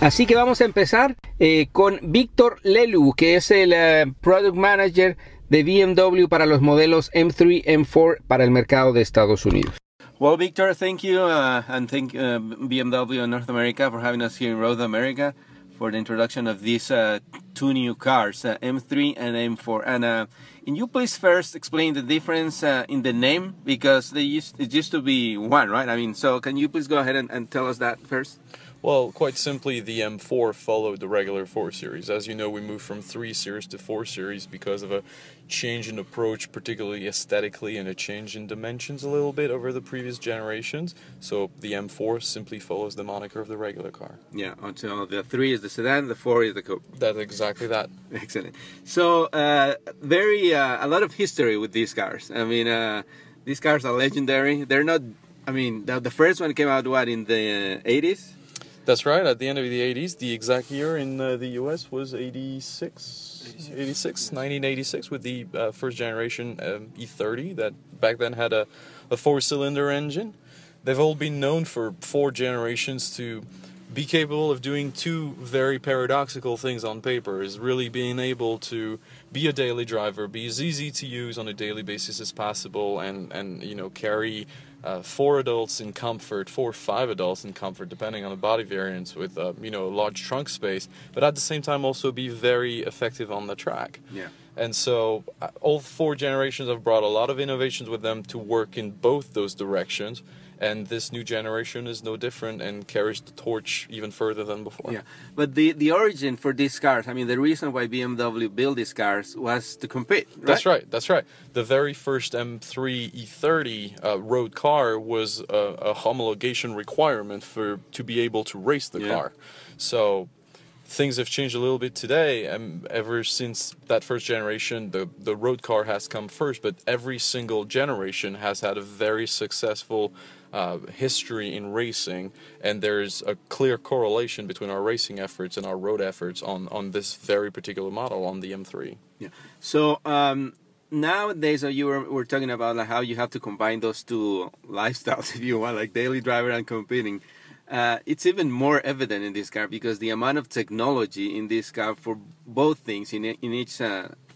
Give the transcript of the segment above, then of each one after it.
Así que vamos a empezar con Víctor Lelu, que es el Product Manager de BMW para los modelos M3, M4 para el mercado de Estados Unidos. Well, Victor, thank you, and thank BMW and North America for having us here in Road America for the introduction of these two new cars, M3 and M4. And can you please first explain the difference in the name, because it used to be one, right? I mean, so can you please go ahead and tell us that first? Well, quite simply, the M4 followed the regular 4 Series. As you know, we moved from 3 Series to 4 Series because of a change in approach, particularly aesthetically, and a change in dimensions a little bit over the previous generations. So the M4 simply follows the moniker of the regular car. Yeah, until the 3 is the sedan, the 4 is the coupe. That's exactly that. Excellent. So, a lot of history with these cars. I mean, these cars are legendary. They're not, I mean, the first one came out, what, in the 80s? That's right, at the end of the 80s, the exact year in the US was 1986, with the first generation E30 that back then had a four-cylinder engine. They've all been known for four generations to be capable of doing two very paradoxical things on paper, is really being able to be a daily driver, be as easy to use on a daily basis as possible, and you know, carry four adults in comfort, four or five adults in comfort, depending on the body variants, with you know, a large trunk space, but at the same time also be very effective on the track. Yeah. And so all four generations have brought a lot of innovations with them to work in both those directions, and this new generation is no different and carries the torch even further than before. Yeah, but the origin for these cars, I mean, the reason why BMW built these cars was to compete, right? That's right, that's right. The very first M3 E30 road car was a homologation requirement to be able to race the car. So things have changed a little bit today, and ever since that first generation, the road car has come first, but every single generation has had a very successful history in racing, and there's a clear correlation between our racing efforts and our road efforts on this very particular model, on the M3. Yeah. So nowadays, you were talking about how you have to combine those two lifestyles, if you want, like daily driver and competing. It's even more evident in this car because the amount of technology in this car for both things in each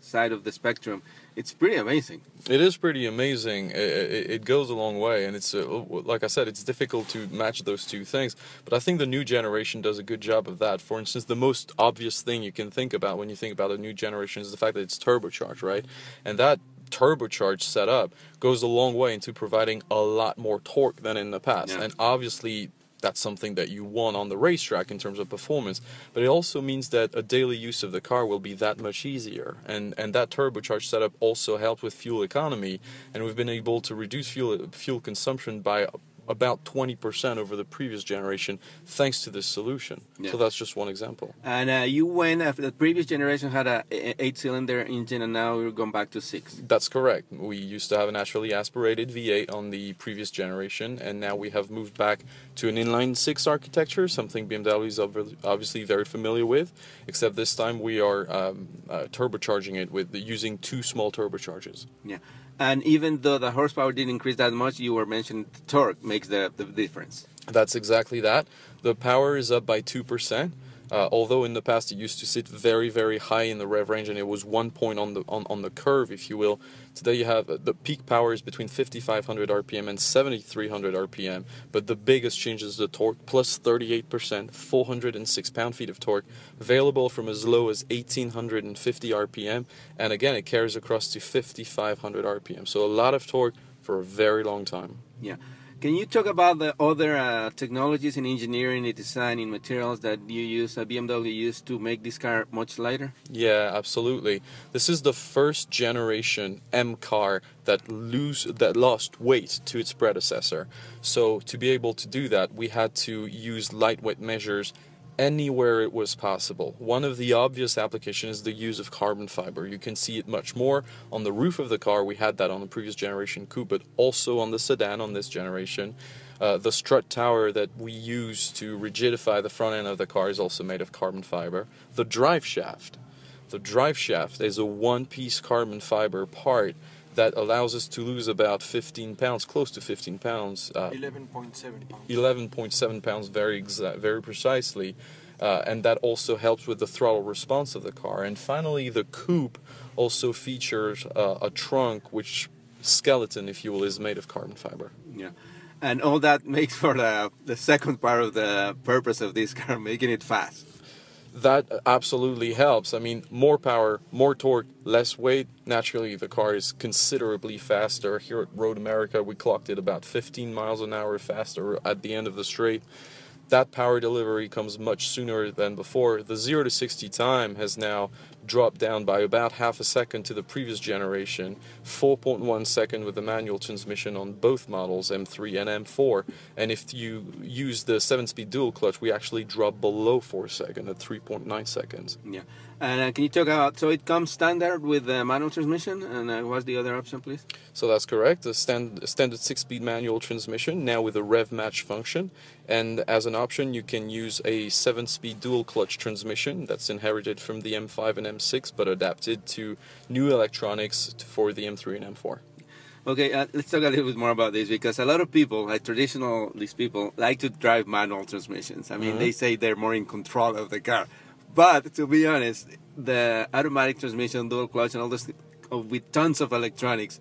side of the spectrum, it's pretty amazing. It is pretty amazing. It goes a long way, and it's like I said, it's difficult to match those two things, but I think the new generation does a good job of that. For instance, the most obvious thing you can think about when you think about a new generation is the fact that it's turbocharged, right? And that turbocharged setup goes a long way into providing a lot more torque than in the past. Yeah. And obviously that's something that you want on the racetrack in terms of performance, but it also means that a daily use of the car will be that much easier, and that turbocharged setup also helps with fuel economy, and we've been able to reduce fuel consumption by about 20% over the previous generation thanks to this solution. Yeah. So that's just one example. And you went after the previous generation had a 8-cylinder engine, and now we're going back to 6. That's correct. We used to have a naturally aspirated V8 on the previous generation, and now we have moved back to an inline 6 architecture, something BMW is obviously very familiar with, except this time we are turbocharging it with using two small turbochargers. Yeah. And even though the horsepower didn't increase that much, you were mentioning the torque makes the difference. That's exactly that. The power is up by 2%, although in the past it used to sit very, very high in the rev range, and it was one point on the curve, if you will. Today you have the peak power is between 5,500 RPM and 7,300 RPM, but the biggest change is the torque, plus 38%, 406 pound-feet of torque, available from as low as 1,850 RPM, and again, it carries across to 5,500 RPM. So a lot of torque for a very long time. Yeah. Can you talk about the other technologies in engineering, in design, in materials that you use, BMW used to make this car much lighter? Yeah, absolutely. This is the first generation M car that lost weight to its predecessor. So to be able to do that, we had to use lightweight measures anywhere it was possible. One of the obvious applications is the use of carbon fiber. You can see it much more on the roof of the car. We had that on the previous generation coupe, but also on the sedan on this generation. The strut tower that we use to rigidify the front end of the car is also made of carbon fiber. The drive shaft is a one-piece carbon fiber part that allows us to lose about 15 pounds, close to 15 pounds. 11.7 pounds. 11.7 pounds, very precisely. and that also helps with the throttle response of the car. And finally, the coupe also features a trunk which skeleton, if you will, is made of carbon fiber. Yeah, and all that makes for the second part of the purpose of this car, making it fast. That absolutely helps. I mean, more power, more torque, less weight. Naturally, the car is considerably faster. Here at Road America, we clocked it about 15 miles an hour faster at the end of the straight. That power delivery comes much sooner than before. The 0 to 60 time has now dropped down by about half a second to the previous generation, 4.1 seconds with the manual transmission on both models, M3 and M4. And if you use the 7-speed dual clutch, we actually drop below 4 seconds at 3.9 seconds. Yeah. And can you talk about, so it comes standard with the manual transmission, and what's the other option, please? So that's correct, the standard 6-speed manual transmission, now with a rev match function. And as an option, you can use a 7-speed dual clutch transmission that's inherited from the M5 and M6, but adapted to new electronics for the M3 and M4. Okay, let's talk a little bit more about this, because a lot of people, like traditionalist people, like to drive manual transmissions. I mean, they say they're more in control of the car. But to be honest, the automatic transmission, dual clutch, and all this with tons of electronics,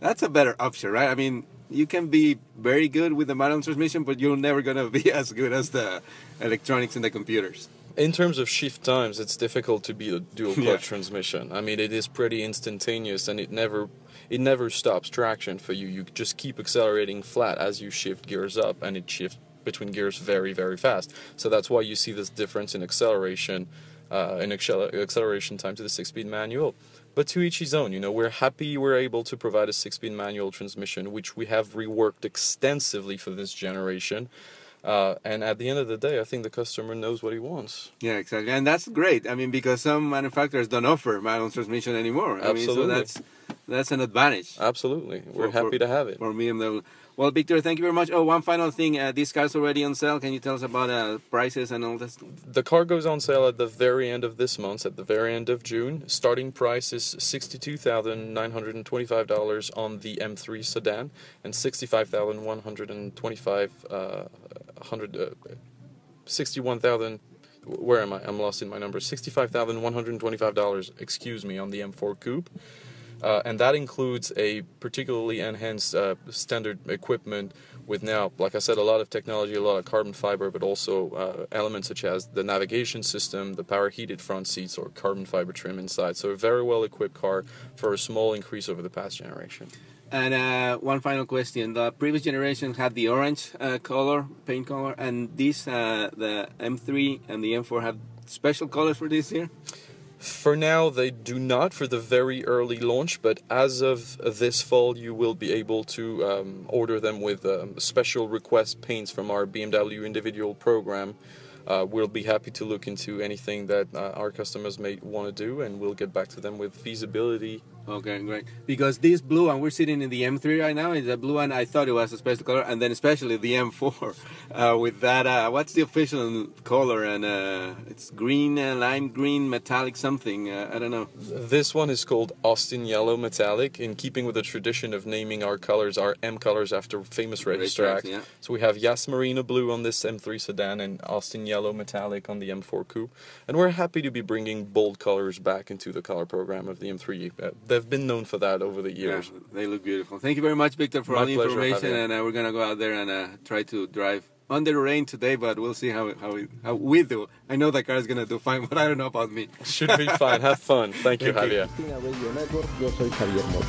that's a better option, right? I mean, you can be very good with the manual transmission, but you're never going to be as good as the electronics and the computers. In terms of shift times, it's difficult to beat a dual clutch transmission. I mean, it is pretty instantaneous, and it never stops traction for you. You just keep accelerating flat as you shift gears up, and it shifts between gears very, very fast. So that's why you see this difference in acceleration time to the 6-speed manual. But to each his own, you know, we're happy we're able to provide a 6-speed manual transmission, which we have reworked extensively for this generation. And at the end of the day, I think the customer knows what he wants. Yeah, exactly. And that's great. I mean, because some manufacturers don't offer manual transmission anymore. Absolutely. I mean, so that's an advantage. Absolutely. We're happy to have it. For me and the... Well, Victor, thank you very much. Oh, one final thing. This car's already on sale. Can you tell us about prices and all this? The car goes on sale at the very end of this month, at the very end of June. Starting price is $62,925 on the M3 sedan and $65,125 excuse me, on the M4 coupe. And that includes a particularly enhanced standard equipment with now, like I said, a lot of technology, a lot of carbon fiber, but also elements such as the navigation system, the power heated front seats, or carbon fiber trim inside. So a very well equipped car for a small increase over the past generation. And one final question. The previous generation had the orange color, paint color, and this, the M3 and the M4 have special colors for this year? For now, they do not for the very early launch, but as of this fall, you will be able to order them with special request paints from our BMW Individual program. We'll be happy to look into anything that our customers may want to do, and we'll get back to them with feasibility. Okay, great. Because this blue, and we're sitting in the M3 right now, is a blue, and I thought it was a special color, and then especially the M4 with that, what's the official color? And it's green, lime green, metallic something, I don't know. This one is called Austin Yellow Metallic, in keeping with the tradition of naming our colors, our M colors, after famous register acts. Yeah. So we have Yas Marina Blue on this M3 sedan and Austin Yellow Metallic on the M4 coupe, and we're happy to be bringing bold colors back into the color program of the M3. They've been known for that over the years. Yeah, they look beautiful. Thank you very much, Victor, for all the information, and we're gonna go out there and try to drive under the rain today, but we'll see how we do. I know the car is gonna do fine, but I don't know about me. Should be fine. Have fun. Thank you, Javier. Yo soy Javier Mota.